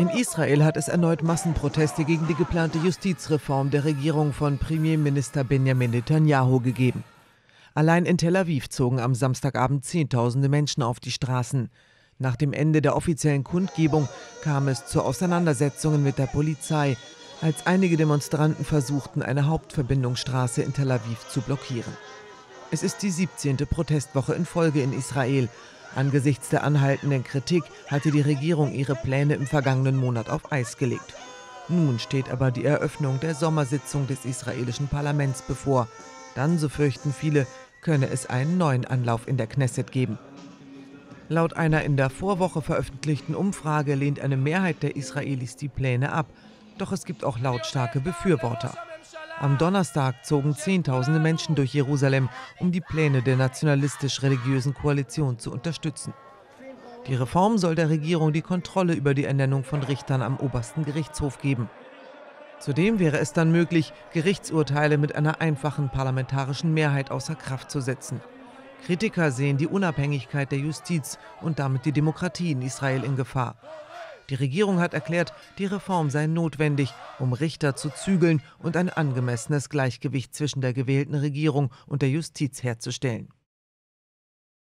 In Israel hat es erneut Massenproteste gegen die geplante Justizreform der Regierung von Premierminister Benjamin Netanyahu gegeben. Allein in Tel Aviv zogen am Samstagabend Zehntausende Menschen auf die Straßen. Nach dem Ende der offiziellen Kundgebung kam es zu Auseinandersetzungen mit der Polizei, als einige Demonstranten versuchten, eine Hauptverbindungsstraße in Tel Aviv zu blockieren. Es ist die 17. Protestwoche in Folge in Israel. Angesichts der anhaltenden Kritik hatte die Regierung ihre Pläne im vergangenen Monat auf Eis gelegt. Nun steht aber die Eröffnung der Sommersitzung des israelischen Parlaments bevor. Dann, so fürchten viele, könne es einen neuen Anlauf in der Knesset geben. Laut einer in der Vorwoche veröffentlichten Umfrage lehnt eine Mehrheit der Israelis die Pläne ab. Doch es gibt auch lautstarke Befürworter. Am Donnerstag zogen Zehntausende Menschen durch Jerusalem, um die Pläne der nationalistisch-religiösen Koalition zu unterstützen. Die Reform soll der Regierung die Kontrolle über die Ernennung von Richtern am obersten Gerichtshof geben. Zudem wäre es dann möglich, Gerichtsurteile mit einer einfachen parlamentarischen Mehrheit außer Kraft zu setzen. Kritiker sehen die Unabhängigkeit der Justiz und damit die Demokratie in Israel in Gefahr. Die Regierung hat erklärt, die Reform sei notwendig, um Richter zu zügeln und ein angemessenes Gleichgewicht zwischen der gewählten Regierung und der Justiz herzustellen.